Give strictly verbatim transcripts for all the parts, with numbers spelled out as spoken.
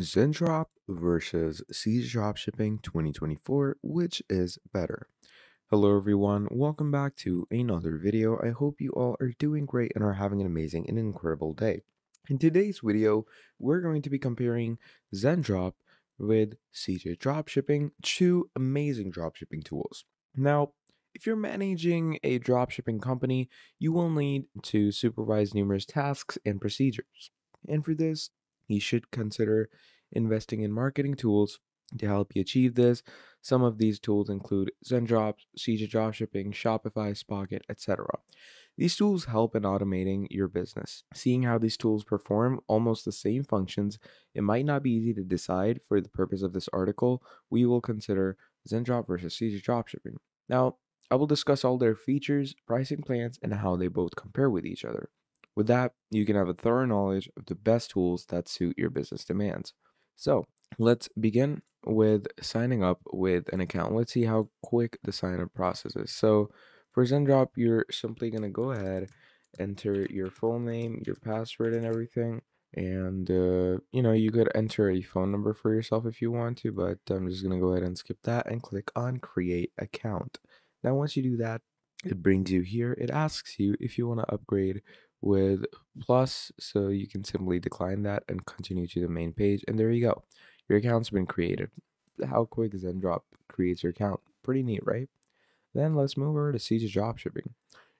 Zendrop versus C J Dropshipping twenty twenty-four, which is better? Hello everyone, welcome back to another video. I hope you all are doing great and are having an amazing and incredible day. In today's video, we're going to be comparing Zendrop with C J Dropshipping, two amazing dropshipping tools. Now, if you're managing a dropshipping company, you will need to supervise numerous tasks and procedures. And for this, you should consider investing in marketing tools to help you achieve this. Some of these tools include Zendrop, C J Dropshipping, Shopify, Spocket, et cetera. These tools help in automating your business. Seeing how these tools perform almost the same functions, it might not be easy to decide. For the purpose of this article, we will consider Zendrop versus C J Dropshipping. Now, I will discuss all their features, pricing plans, and how they both compare with each other. With that, you can have a thorough knowledge of the best tools that suit your business demands. So let's begin with signing up with an account. Let's see how quick the sign up process is. So for Zendrop, you're simply going to go ahead, enter your full name, your password and everything. And, uh, you know, you could enter a phone number for yourself if you want to, but I'm just going to go ahead and skip that and click on create account. Now, once you do that, it brings you here. It asks you if you want to upgrade with plus, so you can simply decline that and continue to the main page. And there you go. Your account's been created. How quick Zendrop creates your account. Pretty neat, right? Then let's move over to C J Dropshipping.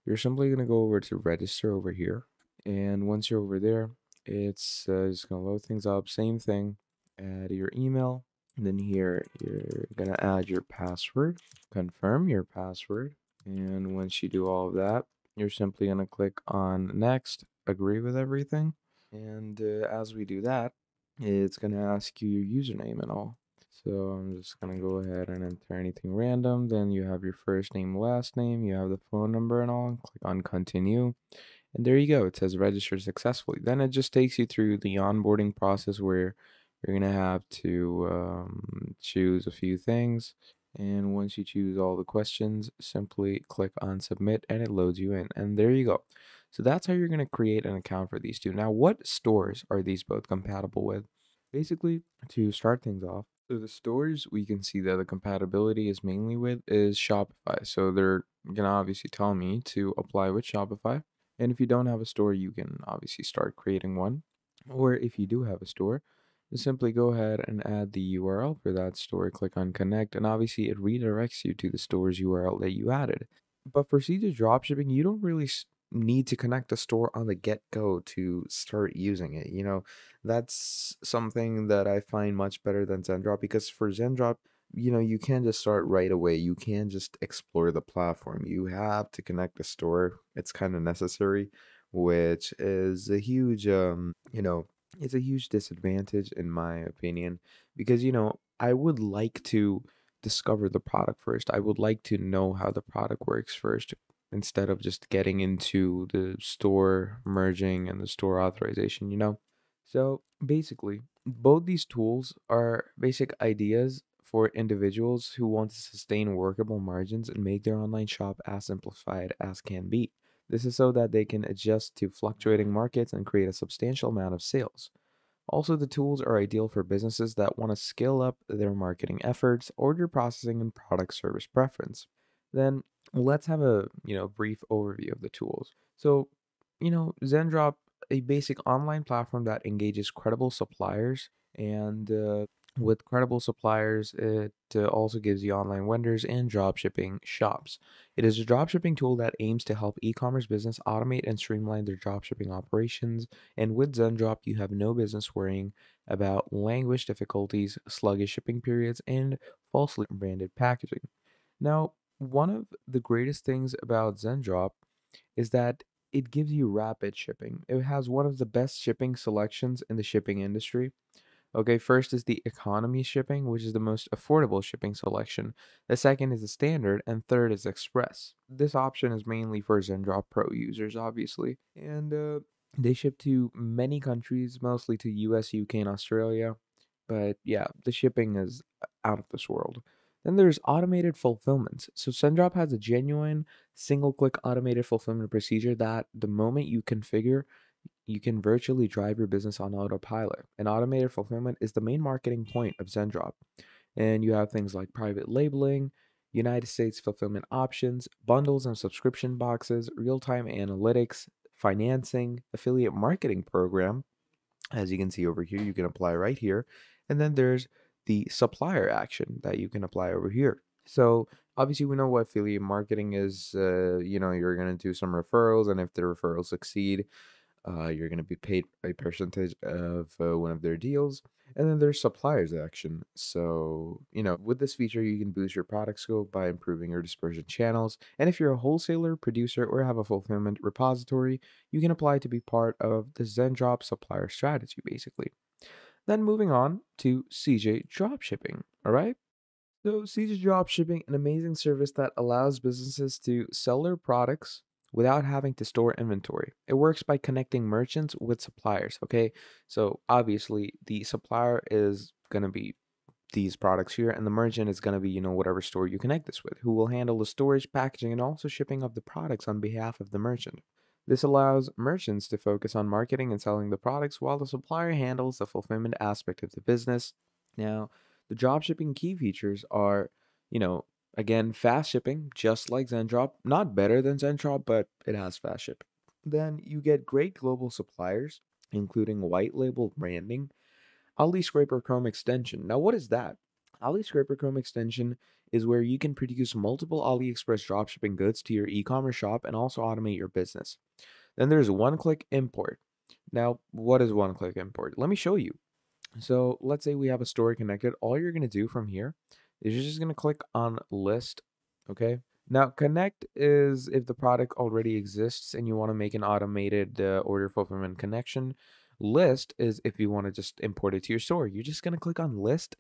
You're simply going to go over to register over here. And once you're over there, it's uh, just going to load things up. Same thing. Add your email. And then here, you're going to add your password. Confirm your password. And once you do all of that, you're simply going to click on next, agree with everything. And uh, as we do that, it's going to ask you your username and all. So I'm just going to go ahead and enter anything random. Then you have your first name, last name, you have the phone number and all. And click on continue. And there you go. It says register successfully. Then it just takes you through the onboarding process where you're going to have to um, choose a few things. And once you choose all the questions, simply click on submit and it loads you in. And there you go. So that's how you're going to create an account for these two. Now, what stores are these both compatible with? Basically, to start things off, so the stores we can see that the compatibility is mainly with is Shopify. So they're going to obviously tell me to apply with Shopify. And if you don't have a store, you can obviously start creating one. Or if you do have a store, simply go ahead and add the U R L for that store, click on connect, and obviously it redirects you to the store's U R L that you added. But for C J Dropshipping, you don't really need to connect the store on the get-go to start using it. You know, that's something that I find much better than Zendrop, because for Zendrop, you know, you can't just start right away. You can't just explore the platform. You have to connect the store. It's kind of necessary, which is a huge, um, you know, it's a huge disadvantage in my opinion, because, you know, I would like to discover the product first. I would like to know how the product works first, instead of just getting into the store merging and the store authorization, you know. So basically, both these tools are basic ideas for individuals who want to sustain workable margins and make their online shop as simplified as can be. This is so that they can adjust to fluctuating markets and create a substantial amount of sales. Also, the tools are ideal for businesses that want to scale up their marketing efforts, order processing, and product service preference. Then let's have a, you know, brief overview of the tools. So, you know, Zendrop, a basic online platform that engages credible suppliers, and uh, with credible suppliers, it uh, also gives you online vendors and dropshipping shops. It is a dropshipping tool that aims to help e-commerce business automate and streamline their dropshipping operations. And with Zendrop, you have no business worrying about language difficulties, sluggish shipping periods, and falsely branded packaging. Now, one of the greatest things about Zendrop is that it gives you rapid shipping. It has one of the best shipping selections in the shipping industry. Okay, first is the economy shipping, which is the most affordable shipping selection. The second is the standard, and third is express. This option is mainly for Zendrop Pro users, obviously. And uh, they ship to many countries, mostly to U S, U K, and Australia. But yeah, the shipping is out of this world. Then there's automated fulfillment. So Zendrop has a genuine single-click automated fulfillment procedure that the moment you configure you can virtually drive your business on autopilot. And automated fulfillment is the main marketing point of Zendrop. And you have things like private labeling, United States fulfillment options, bundles and subscription boxes, real-time analytics, financing, affiliate marketing program. As you can see over here, you can apply right here. And then there's the supplier action that you can apply over here. So obviously we know what affiliate marketing is. Uh, you know, you're going to do some referrals, and if the referrals succeed, uh, you're going to be paid a percentage of uh, one of their deals. And then there's suppliers action. So, you know, with this feature, you can boost your product scope by improving your dispersion channels. And if you're a wholesaler, producer, or have a fulfillment repository, you can apply to be part of the Zendrop supplier strategy, basically. Then moving on to C J Dropshipping, all right? So C J Dropshipping, an amazing service that allows businesses to sell their products without having to store inventory. It works by connecting merchants with suppliers, okay? So obviously the supplier is going to be these products here, and the merchant is going to be, you know, whatever store you connect this with, who will handle the storage, packaging, and also shipping of the products on behalf of the merchant. This allows merchants to focus on marketing and selling the products while the supplier handles the fulfillment aspect of the business. Now, the dropshipping key features are, you know, again, fast shipping, just like Zendrop. Not better than Zendrop, but it has fast shipping. Then you get great global suppliers, including white label branding, AliExpress Chrome extension. Now, what is that? AliExpress Chrome extension is where you can produce multiple AliExpress dropshipping goods to your e-commerce shop and also automate your business. Then there's one-click import. Now, what is one-click import? Let me show you. So let's say we have a store connected. All you're going to do from here is you're just going to click on list, okay? Now, connect is if the product already exists and you want to make an automated uh, order fulfillment connection. List is if you want to just import it to your store. You're just going to click on list,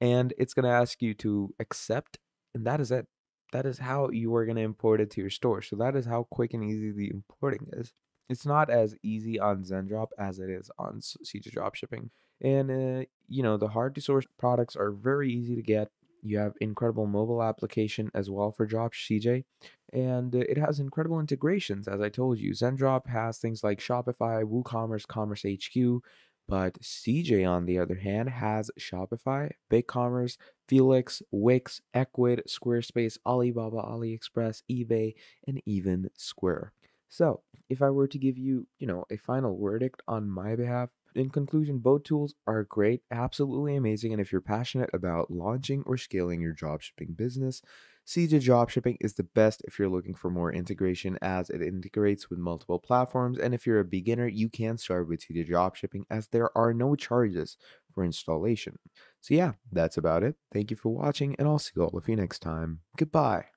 and it's going to ask you to accept, and that is it. That is how you are going to import it to your store. So that is how quick and easy the importing is. It's not as easy on Zendrop as it is on C J Dropshipping. And, uh, you know, the hard-to-source products are very easy to get. You have incredible mobile application as well for Drop C J, and it has incredible integrations. As I told you, Zendrop has things like Shopify, WooCommerce, Commerce H Q, but C J, on the other hand, has Shopify, BigCommerce, Felix, Wix, Equid, Squarespace, Alibaba, AliExpress, eBay, and even Square. So if I were to give you, you know, a final verdict on my behalf, in conclusion, both tools are great, absolutely amazing, and if you're passionate about launching or scaling your dropshipping business, C J Dropshipping is the best if you're looking for more integration, as it integrates with multiple platforms. And if you're a beginner, you can start with C J Dropshipping, as there are no charges for installation. So yeah, that's about it. Thank you for watching, and I'll see all of you next time. Goodbye.